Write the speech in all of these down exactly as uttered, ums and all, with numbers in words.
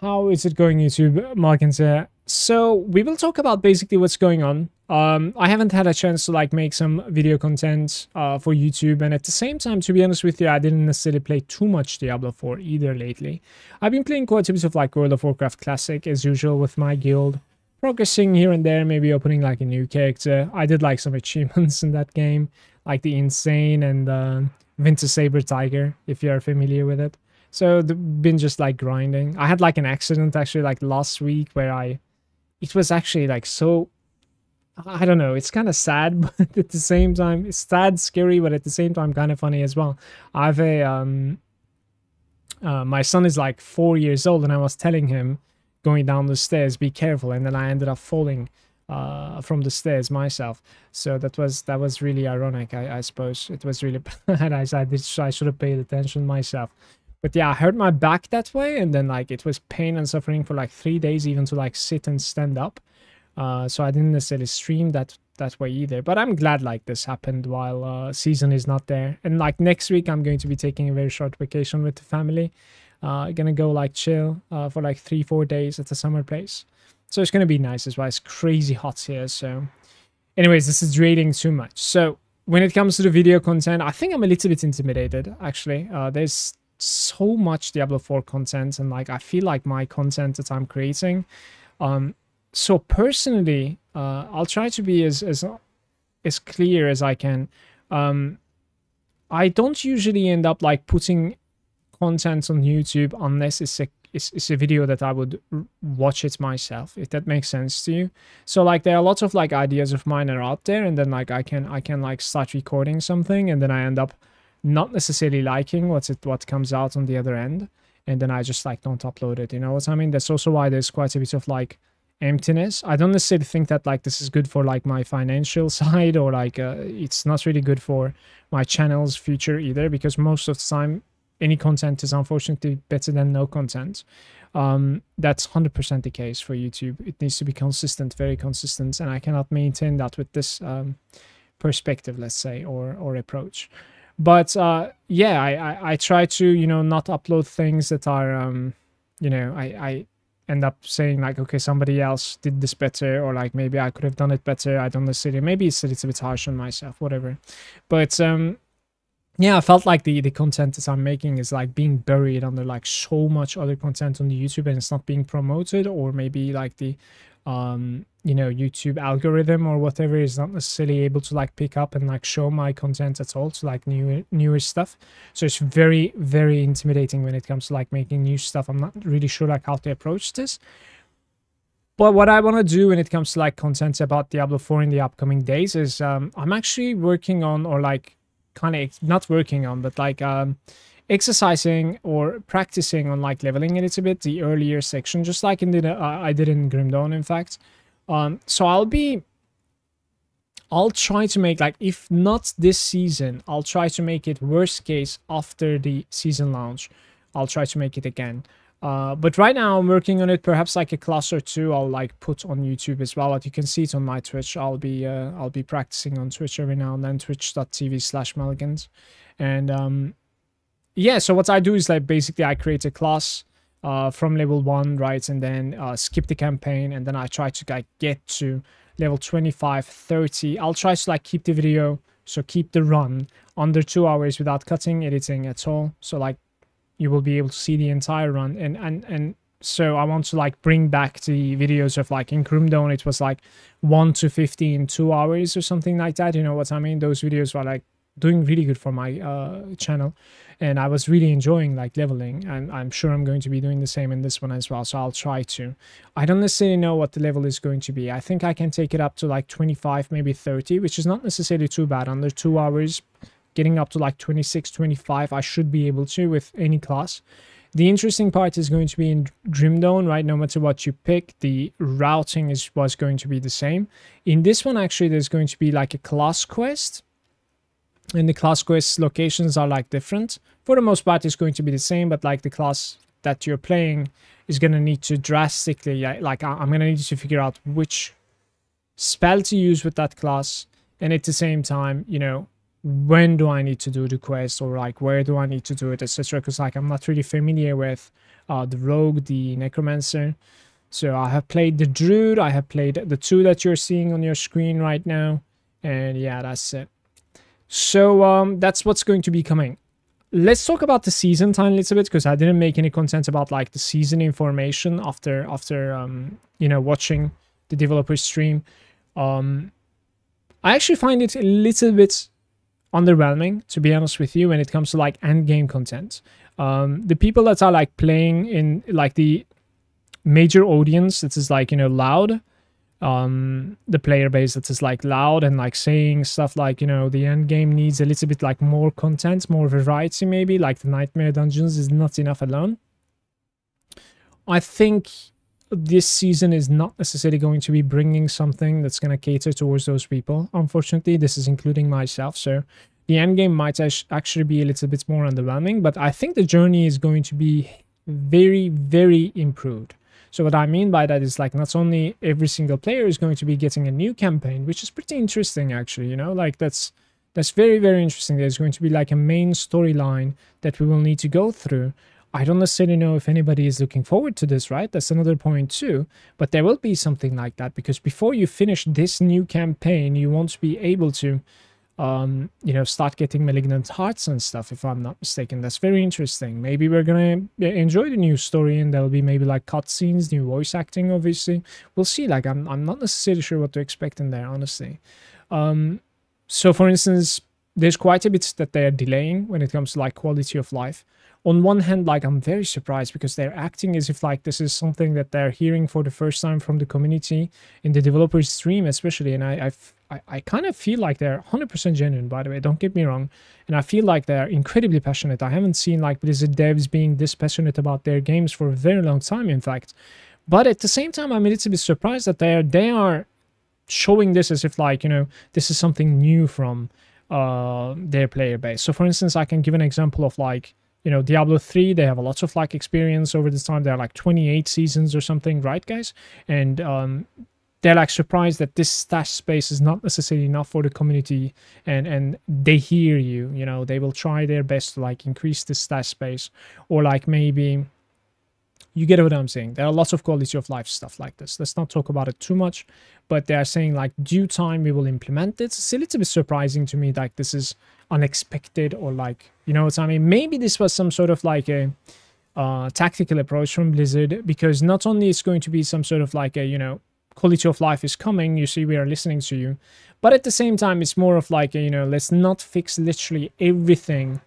How is it going, YouTube? Melligans here. So we will talk about basically what's going on. Um, I haven't had a chance to like make some video content uh, for YouTube, and at the same time, to be honest with you, I didn't necessarily play too much Diablo four either lately. I've been playing quite a bit of like World of Warcraft Classic as usual with my guild, progressing here and there, maybe opening like a new character. I did like some achievements in that game, like the Insane and uh, Winter Saber Tiger, if you are familiar with it. So been just like grinding. I had like an accident actually like last week where I, it was actually like so, I don't know, it's kind of sad, but at the same time, it's sad, scary, but at the same time kind of funny as well. I have a, um, uh, my son is like four years old and I was telling him going down the stairs, be careful. And then I ended up falling uh, from the stairs myself. So that was, that was really ironic. I, I suppose it was really bad. I, I, I should have paid attention myself. But yeah, I hurt my back that way, and then like it was pain and suffering for like three days even to like sit and stand up. Uh, so I didn't necessarily stream that that way either. But I'm glad like this happened while uh, season is not there. And like next week, I'm going to be taking a very short vacation with the family. Uh, gonna go like chill uh, for like three, four days at a summer place. So it's gonna be nice as well. It's crazy hot here. So anyways, this is draining too much. So when it comes to the video content, I think I'm a little bit intimidated actually. Uh, there's so much Diablo four content, and like I feel like my content that I'm creating, um so personally, uh I'll try to be as as as clear as I can. um I don't usually end up like putting content on YouTube unless it's a it's, it's a video that I would watch it myself, if that makes sense to you. So like there are lots of like ideas of mine are out there, and then like I can I can like start recording something, and then I end up not necessarily liking what's it what comes out on the other end, and then I just like don't upload it, you know what I mean? That's also why there's quite a bit of like emptiness. I don't necessarily think that like this is good for like my financial side, or like uh, it's not really good for my channel's future either, because most of the time any content is unfortunately better than no content. Um that's one hundred percent the case for YouTube. It needs to be consistent, very consistent, and I cannot maintain that with this um perspective, let's say, or or approach. But uh, yeah, I, I, I try to, you know, not upload things that are, um, you know, I, I end up saying like, okay, somebody else did this better, or like maybe I could have done it better. I don't necessarily, maybe it's a little bit harsh on myself, whatever. But um, yeah, I felt like the, the content that I'm making is like being buried under like so much other content on the YouTube, and it's not being promoted, or maybe like the, um, you know, YouTube algorithm or whatever is not necessarily able to like pick up and like show my content at all to like newer newer stuff. So it's very, very intimidating when it comes to like making new stuff. I'm not really sure like how to approach this. But what I want to do when it comes to like content about Diablo four in the upcoming days is um, I'm actually working on, or like kind of not working on, but like um, exercising or practicing on like leveling a little bit the earlier section, just like in the, uh, I did in Grim Dawn, in fact. Um, so I'll be, I'll try to make like, if not this season, I'll try to make it worst case after the season launch. I'll try to make it again. Uh, but right now I'm working on it. Perhaps like a class or two I'll like put on YouTube as well. Like you can see it on my Twitch. I'll be, uh, I'll be practicing on Twitch every now and then, twitch dot t v slash melligans. And, um, yeah, so what I do is like basically I create a class Uh, from level one, right, and then uh, skip the campaign, and then I try to like get to level twenty-five, thirty. I'll try to like keep the video, so keep the run under two hours without cutting, editing at all. So like you will be able to see the entire run, and and and so I want to like bring back the videos of like in Croomdone it was like one to fifty in two hours or something like that. You know what I mean? Those videos were like doing really good for my uh, channel, and I was really enjoying like leveling, and I'm sure I'm going to be doing the same in this one as well. So I'll try to, I don't necessarily know what the level is going to be. I think I can take it up to like twenty-five, maybe thirty, which is not necessarily too bad. Under two hours, getting up to like twenty-six, twenty-five, I should be able to with any class. The interesting part is going to be in Dreamdown, right? No matter what you pick, the routing is was going to be the same. In this one, actually, there's going to be like a class quest, and the class quest locations are like different. For the most part, it's going to be the same, but like the class that you're playing is going to need to drastically, like I'm going to need to figure out which spell to use with that class, and at the same time, you know, when do I need to do the quest, or like where do I need to do it, etc. Because like I'm not really familiar with uh the rogue, the necromancer. So I have played the druid, I have played the two that you're seeing on your screen right now, and yeah, that's it. So um that's what's going to be coming. Let's talk about the season time a little bit, because I didn't make any content about like the season information after after um you know, watching the developer stream. um I actually find it a little bit underwhelming, to be honest with you, when it comes to like end game content. Um the people that are like playing in like the major audience, that is like, you know, loud, um the player base that is like loud and like saying stuff like, you know, the end game needs a little bit like more content, more variety, maybe like the nightmare dungeons is not enough alone. I think this season is not necessarily going to be bringing something that's going to cater towards those people, unfortunately. This is including myself, so the end game might actually be a little bit more underwhelming. But I think the journey is going to be very, very improved. So what I mean by that is like not only every single player is going to be getting a new campaign, which is pretty interesting actually, you know, like that's that's very, very interesting. There's going to be like a main storyline that we will need to go through. I don't necessarily know if anybody is looking forward to this, right? That's another point too. But there will be something like that, because before you finish this new campaign, you won't be able to, um, you know, start getting malignant hearts and stuff, if I'm not mistaken. That's very interesting. Maybe we're going to enjoy the new story, and there'll be maybe like cutscenes, new voice acting, obviously. We'll see. Like, I'm, I'm not necessarily sure what to expect in there, honestly. Um, so, for instance, there's quite a bit that they're delaying when it comes to like quality of life. On one hand, like, I'm very surprised, because they're acting as if like this is something that they're hearing for the first time from the community in the developer's stream, especially. And I, I've I, I kind of feel like they're one hundred percent genuine, by the way, don't get me wrong. And I feel like they're incredibly passionate. I haven't seen like Blizzard devs being this passionate about their games for a very long time, in fact. But at the same time, I'm a little bit surprised that they are, they are showing this as if like, you know, this is something new from uh, their player base. So for instance, I can give an example of like, you know, Diablo three, they have a lot of like experience over this time. There are like twenty-eight seasons or something, right, guys? And um, they're like surprised that this stash space is not necessarily enough for the community, and and they hear you, you know, they will try their best to like increase the stash space, or like maybe, you get what I'm saying. There are lots of quality of life stuff like this. Let's not talk about it too much, but they are saying like due time we will implement it. It's a little bit surprising to me, like this is unexpected, or like, you know what I mean? Maybe this was some sort of like a uh, tactical approach from Blizzard, because not only it's going to be some sort of like a, you know, quality of life is coming, you see, we are listening to you, but at the same time it's more of like a, you know, let's not fix literally everything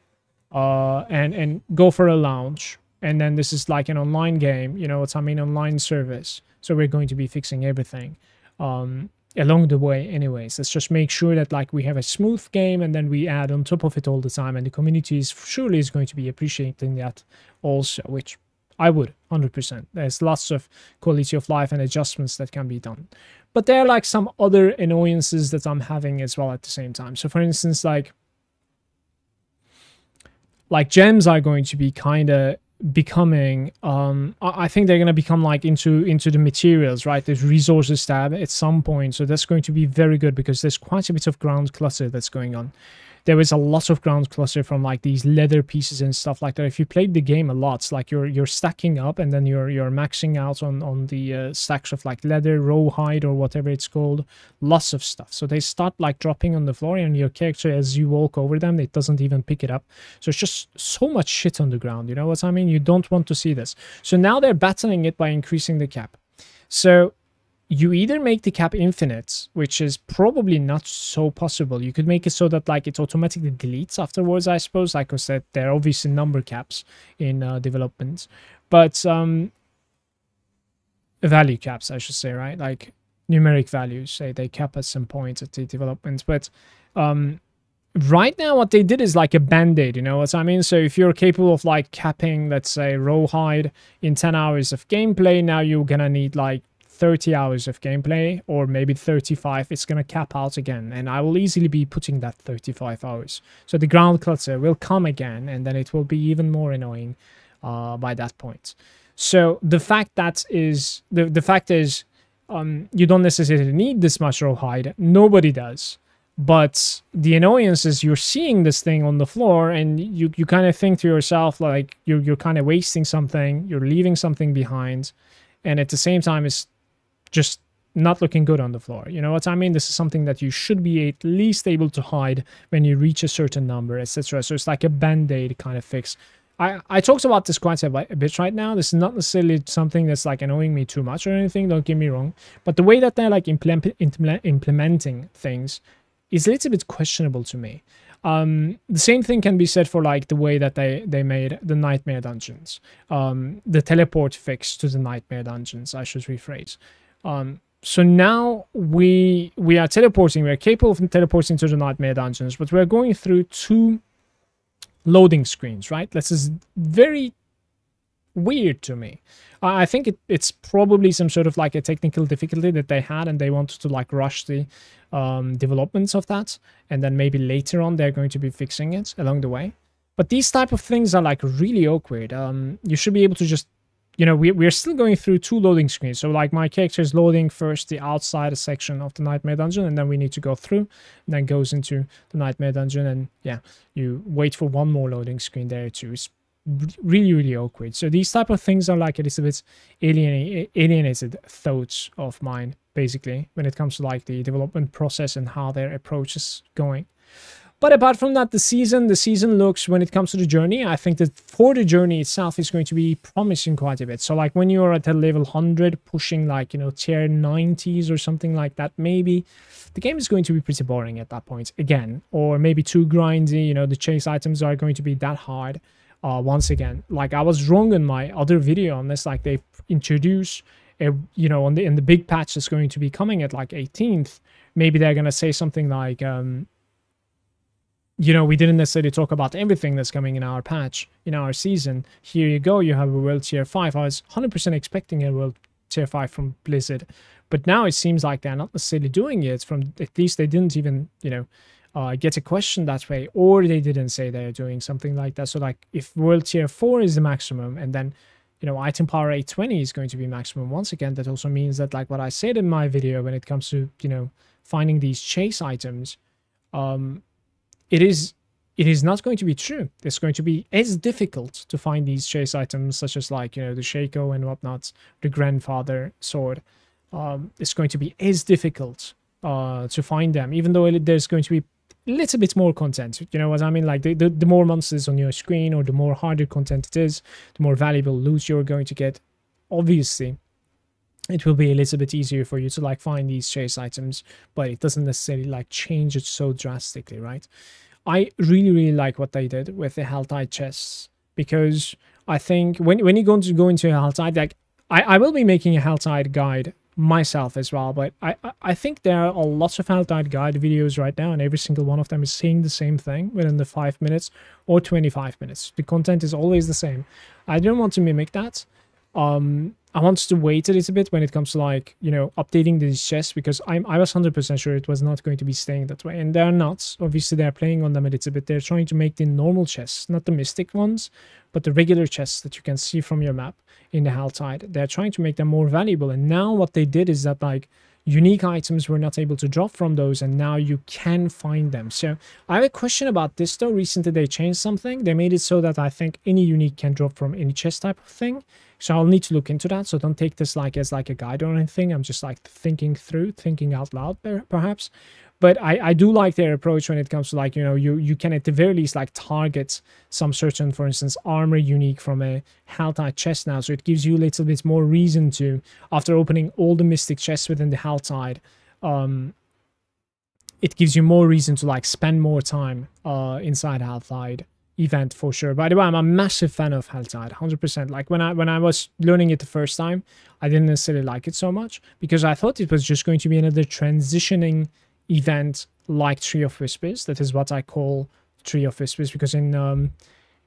uh and and go for a launch, and then this is like an online game, you know what I mean, online service, so we're going to be fixing everything um along the way anyways. Let's just make sure that like we have a smooth game, and then we add on top of it all the time, and the community is surely is going to be appreciating that also, which I would, one hundred percent. There's lots of quality of life and adjustments that can be done. But there are like some other annoyances that I'm having as well at the same time. So for instance, like, like gems are going to be kind of becoming, um, I think they're going to become like into, into the materials, right? There's resources tab at some point. So that's going to be very good, because there's quite a bit of ground clutter that's going on. There is a lot of ground clutter from like these leather pieces and stuff like that. If you played the game a lot, like you're you're stacking up, and then you're you're maxing out on on the uh, stacks of like leather, rawhide, or whatever it's called, lots of stuff. So they start like dropping on the floor, and your character, as you walk over them, it doesn't even pick it up. So it's just so much shit on the ground, you know what I mean? You don't want to see this. So now they're battling it by increasing the cap. So you either make the cap infinite, which is probably not so possible. You could make it so that like it automatically deletes afterwards, I suppose. Like I said, there are obviously number caps in uh, development, but um, value caps, I should say, right? Like numeric values, say they cap at some point at the development. But um, right now, what they did is like a band-aid, you know what I mean? So if you're capable of like capping, let's say, rawhide in ten hours of gameplay, now you're gonna need like thirty hours of gameplay, or maybe thirty-five. It's gonna cap out again, and I will easily be putting that thirty-five hours. So the ground clutter will come again, and then it will be even more annoying uh, by that point. So the fact that is the the fact is, um, you don't necessarily need this much rawhide. Nobody does, But the annoyance is you're seeing this thing on the floor and you, you kind of think to yourself, like, you're, you're kind of wasting something, you're leaving something behind. And at the same time, it's just not looking good on the floor. You know what I mean? This is something that you should be at least able to hide when you reach a certain number, et cetera. So it's like a band-aid kind of fix. I, I talked about this quite a bit right now. This is not necessarily something that's like annoying me too much or anything, don't get me wrong. But the way that they're like implement, implement, implementing things is a little bit questionable to me. Um, the same thing can be said for like the way that they, they made the Nightmare Dungeons. Um, the teleport fix to the Nightmare Dungeons, I should rephrase. Um, so now we, we are teleporting, we are capable of teleporting to the Nightmare Dungeons, but we're going through two loading screens, right? This is very weird to me. I think it, it's probably some sort of like a technical difficulty that they had and they wanted to like rush the um, developments of that, and then maybe later on they're going to be fixing it along the way. But these type of things are like really awkward. Um, you should be able to just, you know, we, we're still going through two loading screens. So like my character is loading first the outside section of the Nightmare Dungeon, and then we need to go through, and then goes into the Nightmare Dungeon, and yeah, you wait for one more loading screen there too. It's really really awkward. So these type of things are like a little bit alienated, alienated thoughts of mine basically when it comes to like the development process and how their approach is going. But apart from that, the season the season looks, when it comes to the journey, I think that for the journey itself is going to be promising quite a bit. So like when you're at a level one hundred, pushing like, you know, tier nineties or something like that, maybe the game is going to be pretty boring at that point again, or maybe too grindy. You know, the chase items are going to be that hard. Uh, once again, like I was wrong in my other video on this, like they introduce a, you know, on the in the big patch that's going to be coming at like eighteenth, maybe they're gonna say something like, um you know, we didn't necessarily talk about everything that's coming in our patch, in our season. Here you go, you have a world tier five. I was one hundred percent expecting a world tier five from Blizzard, but now it seems like they're not necessarily doing it. From, at least they didn't even, you know, Uh, get a question that way, or they didn't say they're doing something like that. So like if world tier four is the maximum, and then, you know, item power eight twenty is going to be maximum once again, that also means that like what I said in my video when it comes to, you know, finding these chase items, um it is it is not going to be true. It's going to be as difficult to find these chase items, such as like, you know, the Shaco and whatnot, the Grandfather Sword. Um it's going to be as difficult uh to find them, even though it, there's going to be little bit more content. You know what I mean? Like the, the, the more monsters on your screen, or the more harder content it is, the more valuable loot you're going to get. Obviously it will be a little bit easier for you to like find these chase items, but it doesn't necessarily like change it so drastically, right? I really really like what they did with the Helltide chests, because I think when, when you're going to go into a Helltide, like I, I will be making a Helltide guide myself as well, but I I think there are a lot of Helltide guide videos right now, and every single one of them is saying the same thing within the five minutes or twenty-five minutes. The content is always the same. I don't want to mimic that. Um, I want to wait a little bit when it comes to like, you know, updating these chests, because I'm I was one hundred percent sure it was not going to be staying that way, and they're not. Obviously they're playing on them a little bit. They're trying to make the normal chests, not the mystic ones, but the regular chests that you can see from your map in the Helltide, they're trying to make them more valuable. And now what they did is that like unique items were not able to drop from those, and now you can find them. So I have a question about this though. Recently they changed something. They made it so that I think any unique can drop from any chest type of thing. So I'll need to look into that. So don't take this like as like a guide or anything. I'm just like thinking through, thinking out loud there perhaps. But I, I do like their approach when it comes to like, you know, you, you can at the very least like target some certain, for instance, armor unique from a Helltide chest now. So it gives you a little bit more reason to, after opening all the mystic chests within the Helltide, um, it gives you more reason to like spend more time uh, inside Helltide event for sure. By the way, I'm a massive fan of Helltide, one hundred percent. Like when I when I was learning it the first time, I didn't necessarily like it so much, because I thought it was just going to be another transitioning event like Tree of Whispers. That is what I call Tree of Whispers, because in um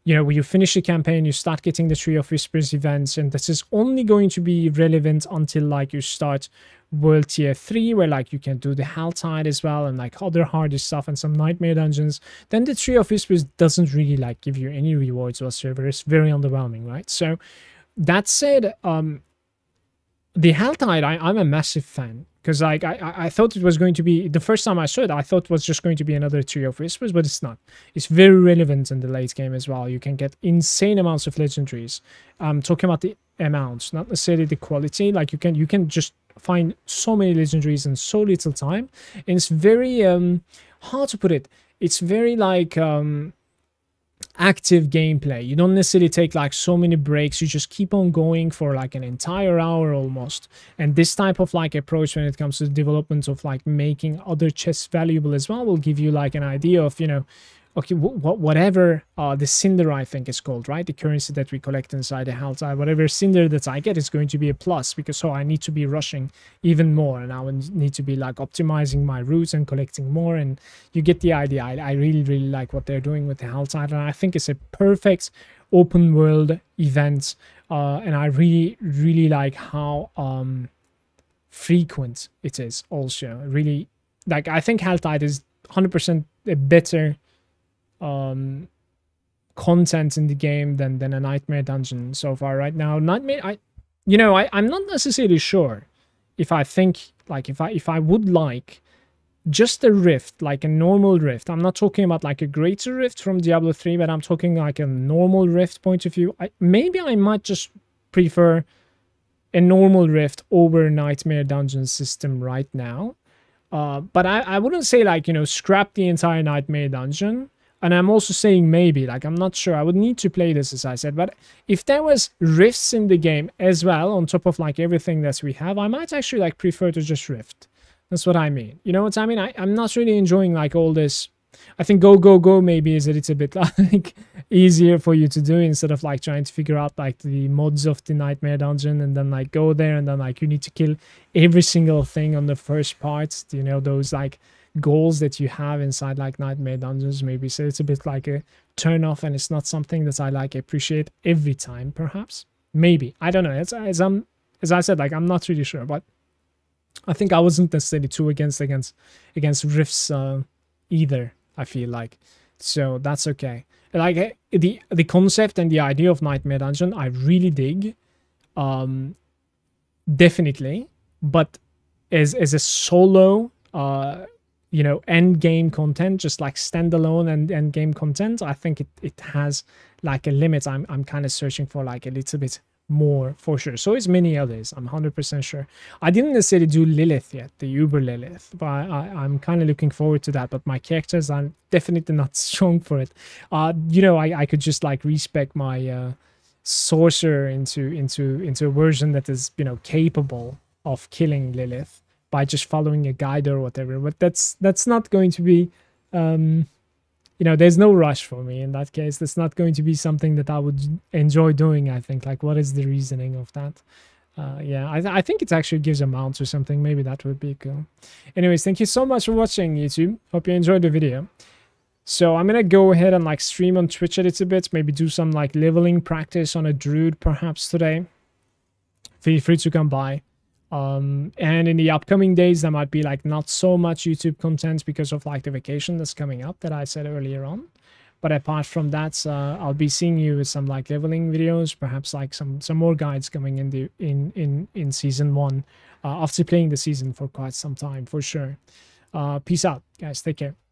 you know, when you finish the campaign, you start getting the Tree of Whispers events, and this is only going to be relevant until like you start world tier three, where like you can do the Helltide as well, and like other harder stuff and some Nightmare Dungeons. Then the Tree of Whispers doesn't really like give you any rewards whatsoever. It's very underwhelming, right? So that said, um the Helltide, I, I'm a massive fan, because like I, I thought it was going to be, the first time I saw it, I thought it was just going to be another Tree of Whispers, but it's not. It's very relevant in the late game as well. You can get insane amounts of legendaries. I'm talking about the amounts, not necessarily the quality. Like you can you can just find so many legendaries in so little time, and it's very um hard to put it. It's very like um. active gameplay. You don't necessarily take like so many breaks. You just keep on going for like an entire hour almost. And this type of like approach when it comes to the development of like making other chests valuable as well will give you like an idea of, you know, okay, wh whatever uh the cinder, I think it's called, right, the currency that we collect inside the Helltide, whatever cinder that I get is going to be a plus, because so I need to be rushing even more, and I would need to be like optimizing my routes and collecting more. And you get the idea. I, I really really like what they're doing with the Helltide, and I think it's a perfect open world event, uh and I really really like how um frequent it is also. Really, like, I think Helltide is one hundred percent a better um content in the game than than a Nightmare dungeon so far right now. Nightmare, I you know, I I'm not necessarily sure if I think like if I if I would like just a rift, like a normal rift. I'm not talking about like a greater rift from Diablo three, but I'm talking like a normal rift point of view. I maybe I might just prefer a normal rift over Nightmare dungeon system right now. Uh but I I wouldn't say like, you know, scrap the entire Nightmare dungeon. And I'm also saying maybe, like, I'm not sure. I would need to play this, as I said. But if there was rifts in the game as well, on top of, like, everything that we have, I might actually, like, prefer to just rift. That's what I mean. You know what I mean? I, I'm not really enjoying, like, all this. I think go, go, go maybe is a little bit, like, easier for you to do instead of, like, trying to figure out, like, the mods of the Nightmare Dungeon and then, like, go there and then, like, you need to kill every single thing on the first part. You know, those, like, goals that you have inside like Nightmare Dungeons maybe. So it's a bit like a turn off, and it's not something that I like appreciate every time. Perhaps, maybe, I don't know. It's as I'm as I said, like, I'm not really sure, but I think I wasn't necessarily too against against against rifts uh, either, I feel like. So that's okay. Like the the concept and the idea of Nightmare Dungeon I really dig, um definitely. But as as a solo uh you know, end game content, just like standalone and end game content, I think it, it has like a limit. I'm, I'm kind of searching for like a little bit more for sure. So is many others, I'm one hundred percent sure. I didn't necessarily do Lilith yet, the Uber Lilith, but I, I, I'm kind of looking forward to that. But my characters, I'm definitely not strong for it. Uh, you know, I, I could just like respec my uh, sorcerer into, into, into a version that is, you know, capable of killing Lilith by just following a guide or whatever. But that's that's not going to be, um, you know, there's no rush for me in that case. That's not going to be something that I would enjoy doing, I think. Like, what is the reasoning of that? Uh, yeah, I, th I think it actually gives a mount or something. Maybe that would be cool. Anyways, thank you so much for watching, YouTube. Hope you enjoyed the video. So I'm gonna go ahead and like stream on Twitch a little bit. Maybe do some like leveling practice on a druid perhaps today. Feel free to come by. Um, and in the upcoming days, there might be like not so much YouTube content because of like the vacation that's coming up that I said earlier on. But apart from that, uh, I'll be seeing you with some like leveling videos, perhaps like some some more guides coming in the in in in season one, uh, after playing the season for quite some time for sure. Uh, peace out, guys. Take care.